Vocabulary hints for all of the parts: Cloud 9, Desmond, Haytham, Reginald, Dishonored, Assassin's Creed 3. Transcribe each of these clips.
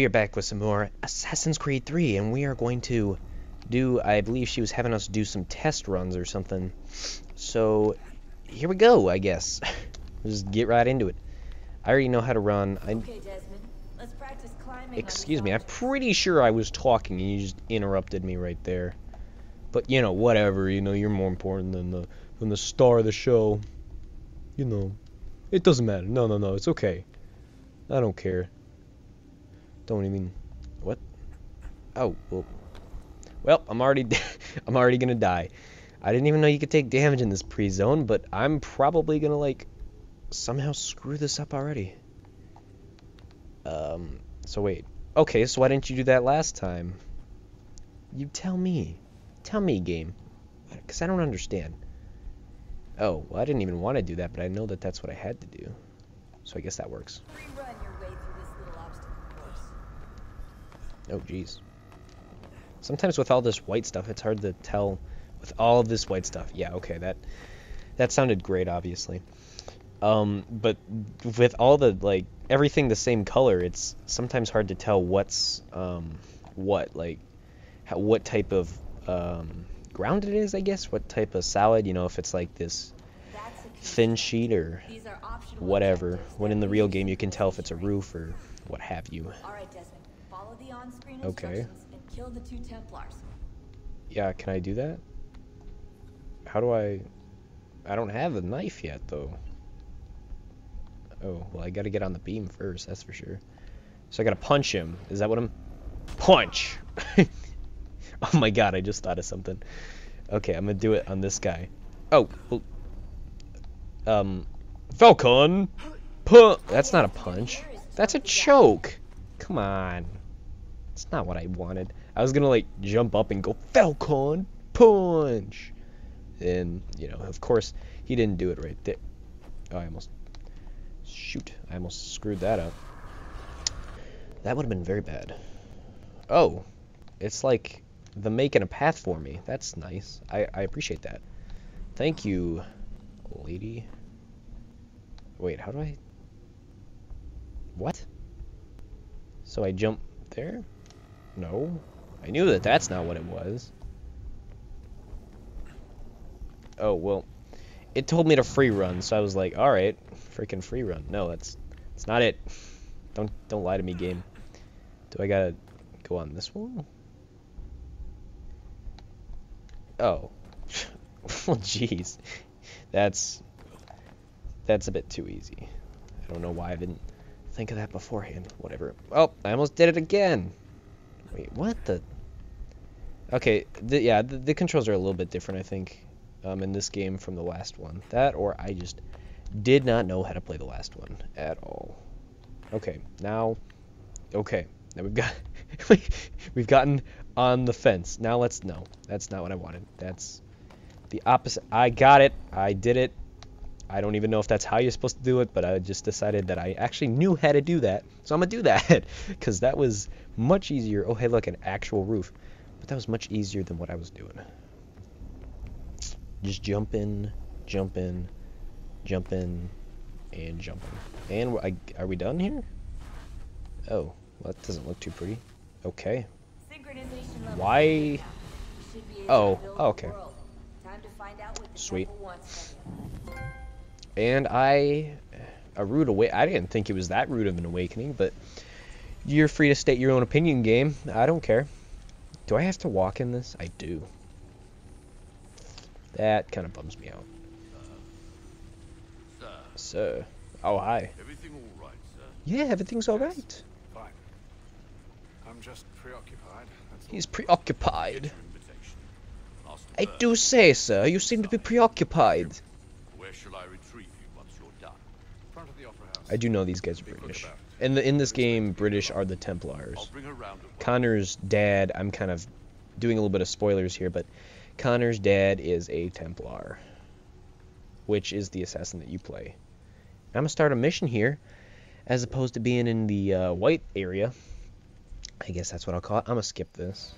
We are back with some more Assassin's Creed 3, and we are going to do, I believe she was having us do some test runs or something. So, here we go, I guess. Just get right into it. I already know how to run. Okay, Desmond. Let's practice climbing. Excuse me, I'm pretty sure I was talking and you just interrupted me right there. But, you know, whatever, you know, you're more important than the star of the show. You know, it doesn't matter. No, it's okay. I don't care. Don't even... What? Oh, well I'm already... I'm already gonna die. I didn't even know you could take damage in this pre-zone, but I'm probably gonna, like, somehow screw this up already. So wait. Okay, so why didn't you do that last time? You tell me. Tell me, game. 'Cause I don't understand. Oh, well, I didn't even want to do that, but I know that that's what I had to do. So I guess that works. Rerun your way through this little obstacle course. Oh, jeez. Sometimes with all this white stuff, it's hard to tell with all of this white stuff. Yeah, okay, that sounded great, obviously. But with all the, like, everything the same color, it's sometimes hard to tell what's, what, like, what type of, ground it is, I guess, what type of salad, you know, if it's like this thin sheet or whatever, when in the real game you can tell if it's a roof or what have you. Alright, Desmond, follow the on-screen instructions and kill the two Templars. Yeah, can I do that? How do I don't have a knife yet, though. Oh, well, I gotta get on the beam first, that's for sure. So I gotta punch him. Is that what I'm... Punch! Oh my god, I just thought of something. Okay, I'm gonna do it on this guy. Oh, well... Falcon! That's not a punch. That's a choke! Come on. That's not what I wanted. I was gonna, like, jump up and go, Falcon! Punch! And, you know, of course, he didn't do it right there. Oh, I almost... Shoot, I almost screwed that up. That would have been very bad. Oh, it's like the making a path for me. That's nice. I appreciate that. Thank you, lady. Wait, how do I... What? So I jump there? No. I knew that that's not what it was. Oh, well... It told me to free run, so I was like, all right, freaking free run. No, that's not it. Don't lie to me, game. Do I gotta go on this one? Oh, well, jeez, that's a bit too easy. I don't know why I didn't think of that beforehand. Whatever. Oh, I almost did it again. Wait, what the? Okay, yeah, the controls are a little bit different, I think. In this game from the last one. That, or I just did not know how to play the last one at all. Okay, now... Okay, now we've got... we've gotten on the fence. Now let's... No, that's not what I wanted. That's the opposite. I got it. I did it. I don't even know if that's how you're supposed to do it, but I just decided that I actually knew how to do that, so I'm gonna do that, because that was much easier. Oh, hey, look, an actual roof. But that was much easier than what I was doing. Just jump in. And are we done here? Oh, well, that doesn't look too pretty. Okay. Why? Oh, okay. Sweet. And a rude awakening. I didn't think it was that rude of an awakening, but you're free to state your own opinion, game. I don't care. Do I have to walk in this? I do. That kind of bums me out. Sir. Oh, hi. Everything all right, sir? Yeah, everything's all right. Fine. I'm just preoccupied. He's preoccupied. I do say, sir, you seem to be preoccupied. Where shall I retrieve you once you're done? In front of the opera house. I do know these guys are British. And in this game, British are the Templars. Connor's dad, I'm kind of doing a little bit of spoilers here, but... Connor's dad is a Templar, which is the assassin that you play. I'm gonna start a mission here, as opposed to being in the white area. I guess that's what I'll call it. I'm gonna skip this.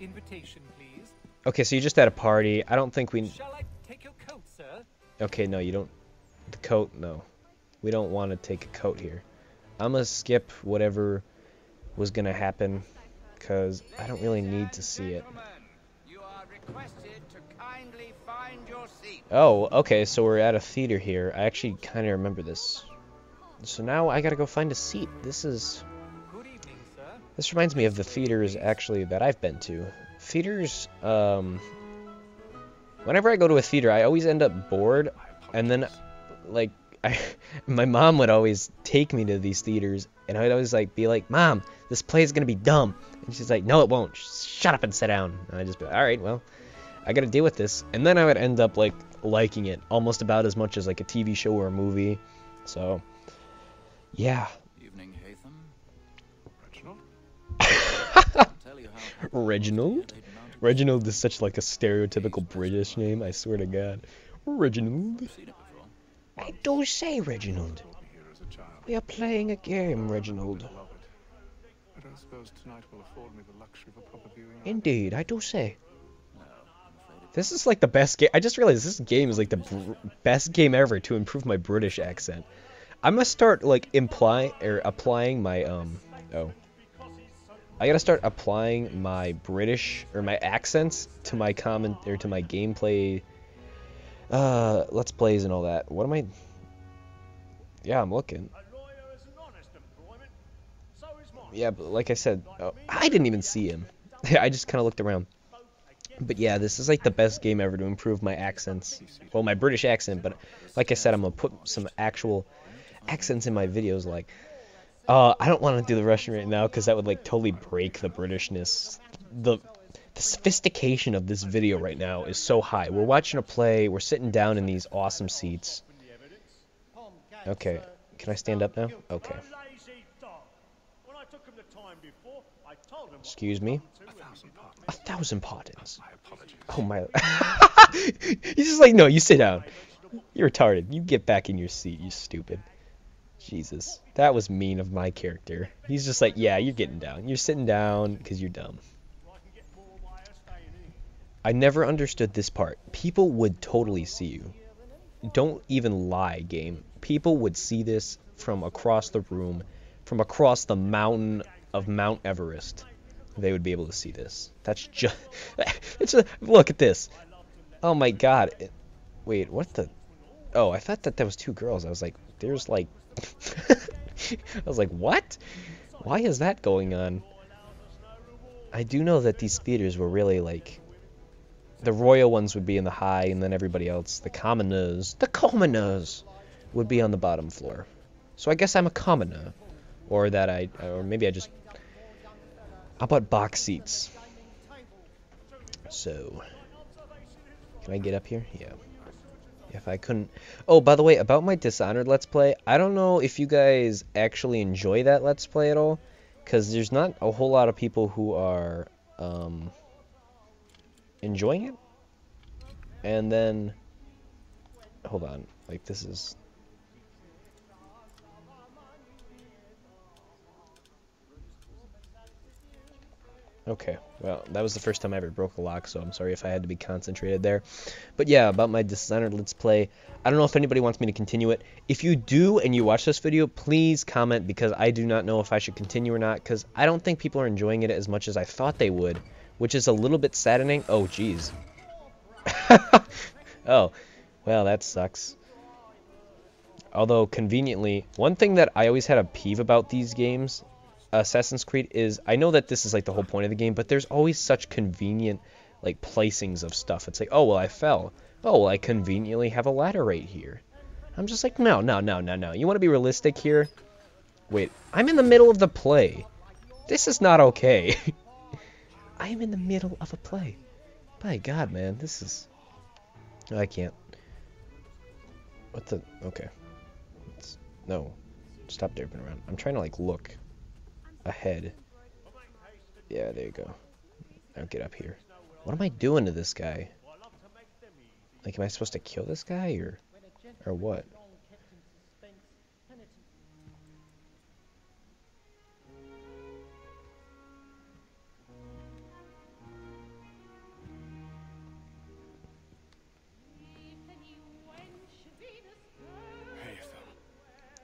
Invitation, please. Okay, so you're just at a party. I don't think we... Shall I take your coat, sir? Okay, no, you don't. The coat, no. We don't want to take a coat here. I'm gonna skip whatever was going to happen, because I don't really need to see it. Oh, okay, so we're at a theater here. I actually kind of remember this. So now I gotta go find a seat. This is... this reminds me of the theaters, actually, that I've been to. Theaters, whenever I go to a theater, I always end up bored, and then, like, my mom would always take me to these theaters, and I'd always, like, be like, Mom, this play's gonna be dumb. And she's like, no, it won't. Shut up and sit down. And I'd just be like, alright, well, I gotta deal with this. And then I would end up, like, liking it almost about as much as, like, a TV show or a movie. So, yeah. Evening, Haytham. Reginald? Reginald? Reginald is such, like, a stereotypical British name, I swear to God. Reginald? I do say Reginald. We are playing a game, Reginald. I don't suppose tonight will afford me the luxury of a proper viewing. Indeed, I do say. This is like the best game. I just realized this game is like the best game ever to improve my British accent. I'm gonna start like applying my I gotta start applying my British or my accents to my comment or to my gameplay. Let's plays and all that. What am I? Yeah, I'm looking. Yeah, but like I said, oh, I didn't even see him. I just kind of looked around. But yeah, this is like the best game ever to improve my accents. Well, my British accent, but like I said, I'm gonna put some actual accents in my videos. Like, I don't want to do the Russian right now because that would like totally break the Britishness. The sophistication of this video right now is so high. We're watching a play. We're sitting down in these awesome seats. Okay, can I stand up now? Okay. Excuse me. 1,000 pardons. Oh my! He's just like, no, you sit down. You're retarded. You get back in your seat. You stupid. Jesus, that was mean of my character. He's just like, yeah, you're getting down. You're sitting down because you're dumb. I never understood this part. People would totally see you. Don't even lie, game. People would see this from across the room, from across the mountain of Mount Everest. They would be able to see this. That's just... look at this. Oh my god. Wait, what the... Oh, I thought that was two girls. I was like, there's like... I was like, what? Why is that going on? I do know that these theaters were really like... the royal ones would be in the high, and then everybody else, the commoners, would be on the bottom floor. So I guess I'm a commoner. Or that or maybe I just... I bought box seats. So, can I get up here? Yeah. If I couldn't... Oh, by the way, about my Dishonored Let's Play, I don't know if you guys actually enjoy that Let's Play at all, because there's not a whole lot of people who are enjoying it. And then... hold on. Like, this is... okay, well, that was the first time I ever broke a lock, so I'm sorry if I had to be concentrated there. But yeah, about my Dishonored Let's Play, I don't know if anybody wants me to continue it. If you do and you watch this video, please comment, because I do not know if I should continue or not, because I don't think people are enjoying it as much as I thought they would, which is a little bit saddening. Oh, jeez. Oh, well, that sucks. Although, conveniently, one thing that I always had a peeve about these games... Assassin's Creed is, I know that this is like the whole point of the game, but there's always such convenient like placings of stuff. It's like, oh well, I fell. Oh well, I conveniently have a ladder right here. I'm just like, no. You want to be realistic here? Wait, I'm in the middle of the play. This is not okay. I am in the middle of a play. By God, man, this is... oh, I can't. What the... okay. It's... no. Stop derping around. I'm trying to like look ahead. Yeah, there you go. Now get up here. What am I doing to this guy? Like, am I supposed to kill this guy or what?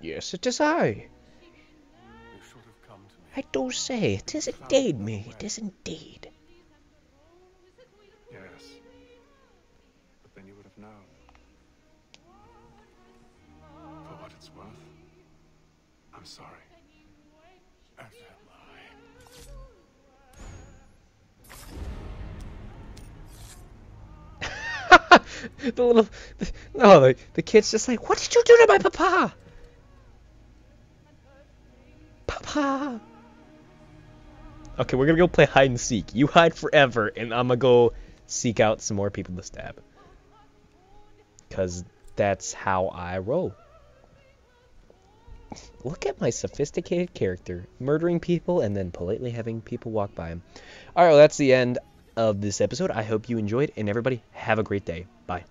Yes, it is I. I do say, 'tis indeed me, 'tis indeed. Yes. But then you would have known. For what it's worth, I'm sorry. After my... the kid's just like, what did you do to my papa? Papa! Okay, we're gonna go play hide and seek. You hide forever, and I'ma go seek out some more people to stab. 'Cause that's how I roll. Look at my sophisticated character. Murdering people and then politely having people walk by him. Alright, well that's the end of this episode. I hope you enjoyed, and everybody have a great day. Bye.